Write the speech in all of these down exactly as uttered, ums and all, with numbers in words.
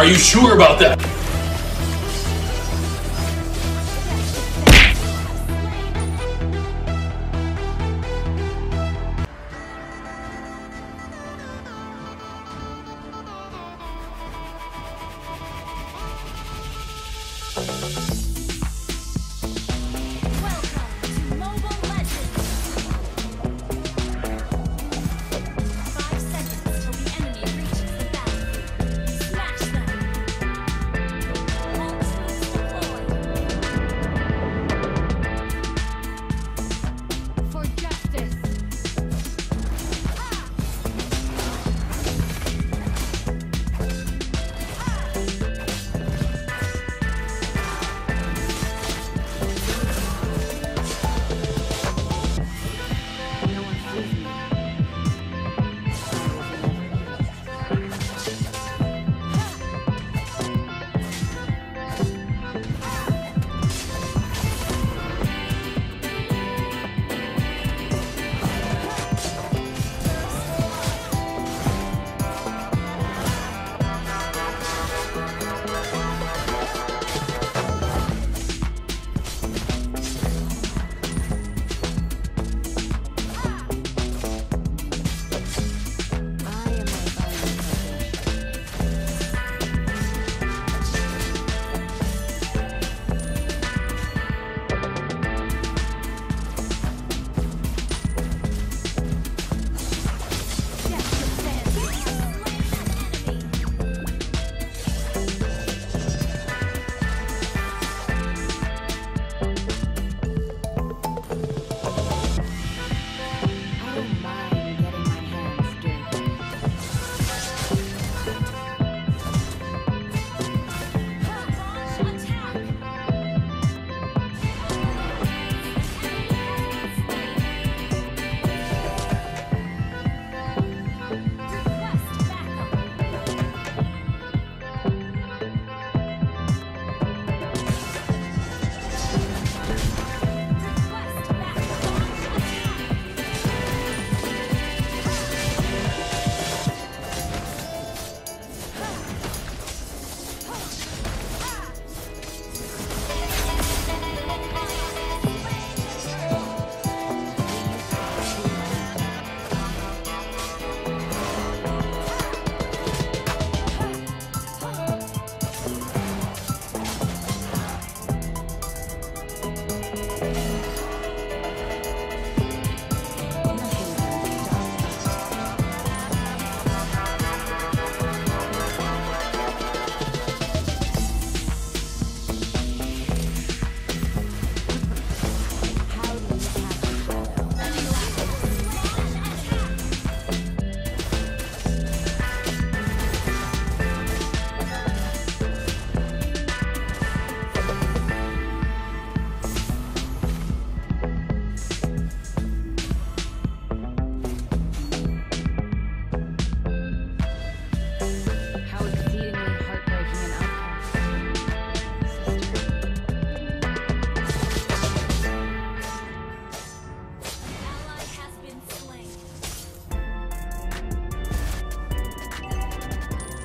Are you sure about that?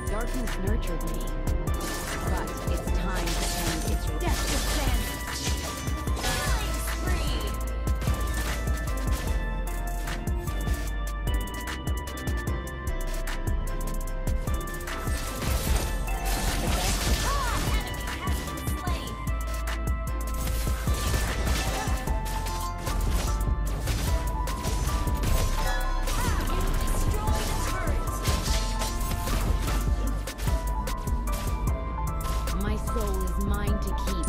Darkness nurtured me, but it's time to end its death. Killing free. Soul is mine to keep.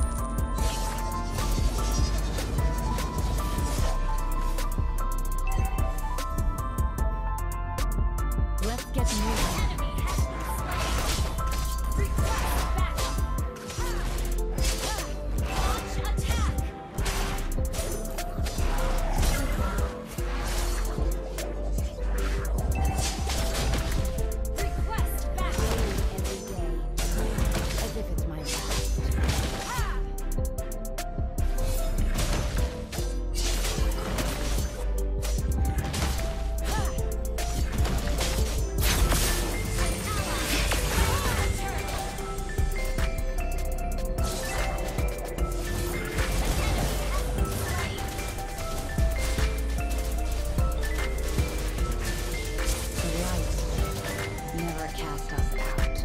cast us out.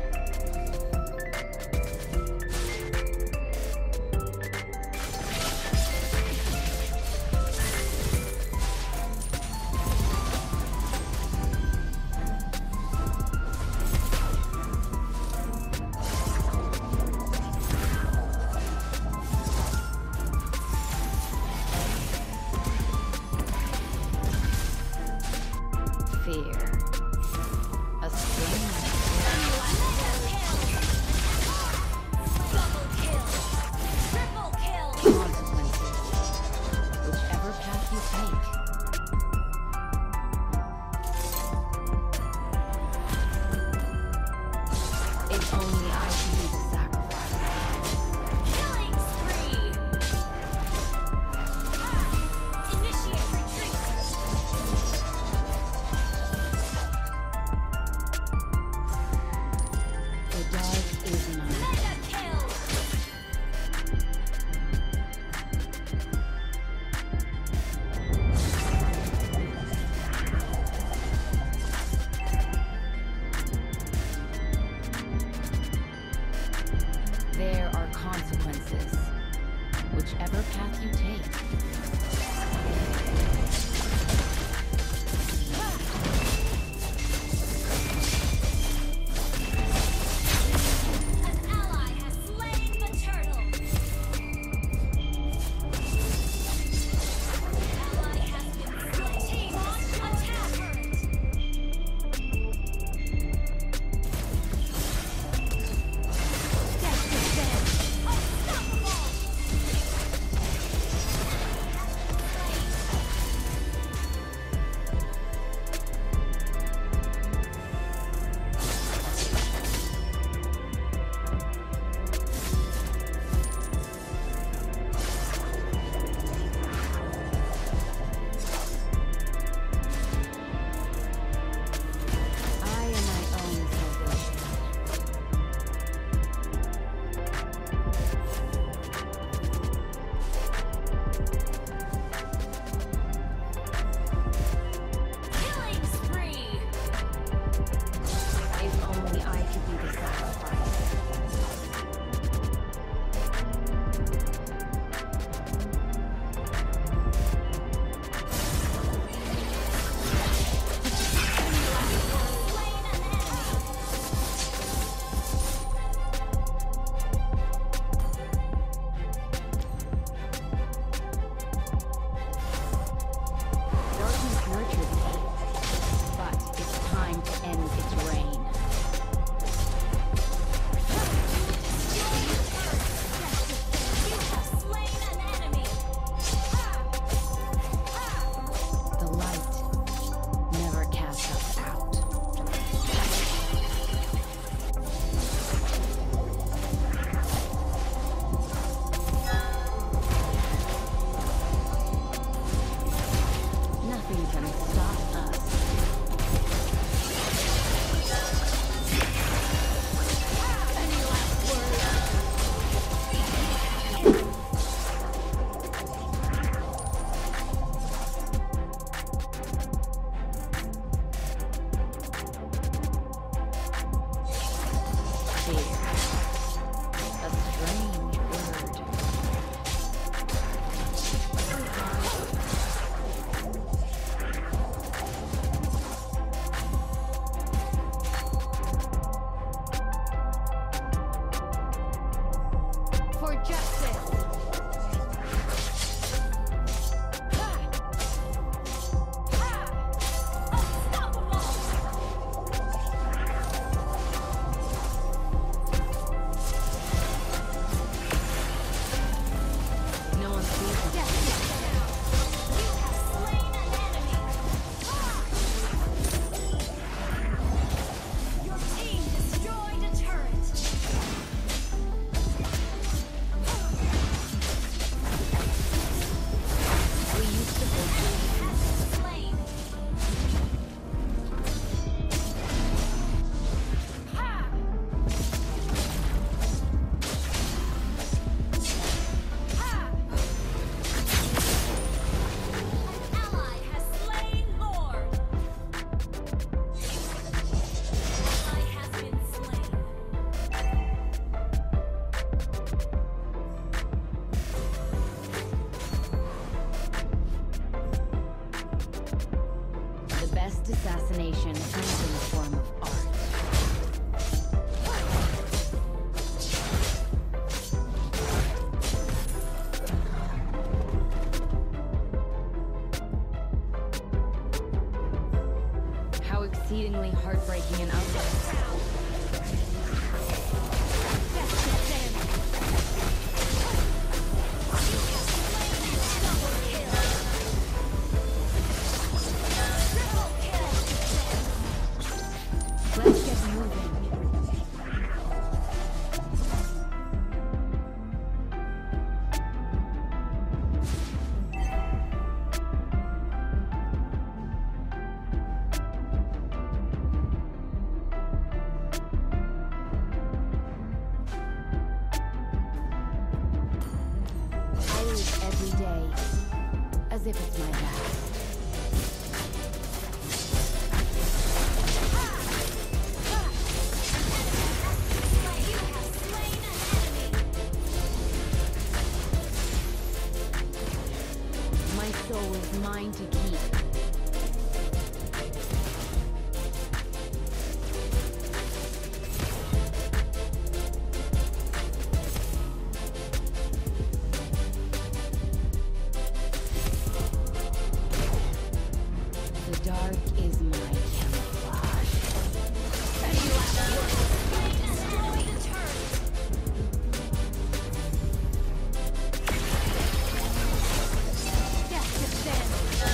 Fear. A strange assassination as a form of art. How exceedingly heartbreaking and unfair. As if it's my last. My soul is mine to keep. Dark is my camouflage. And you are the turn. Nothing can stop us.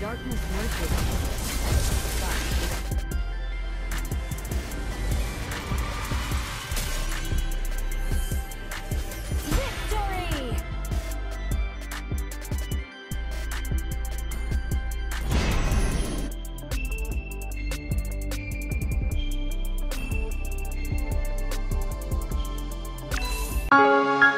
Darkness merges. Victory! Victory!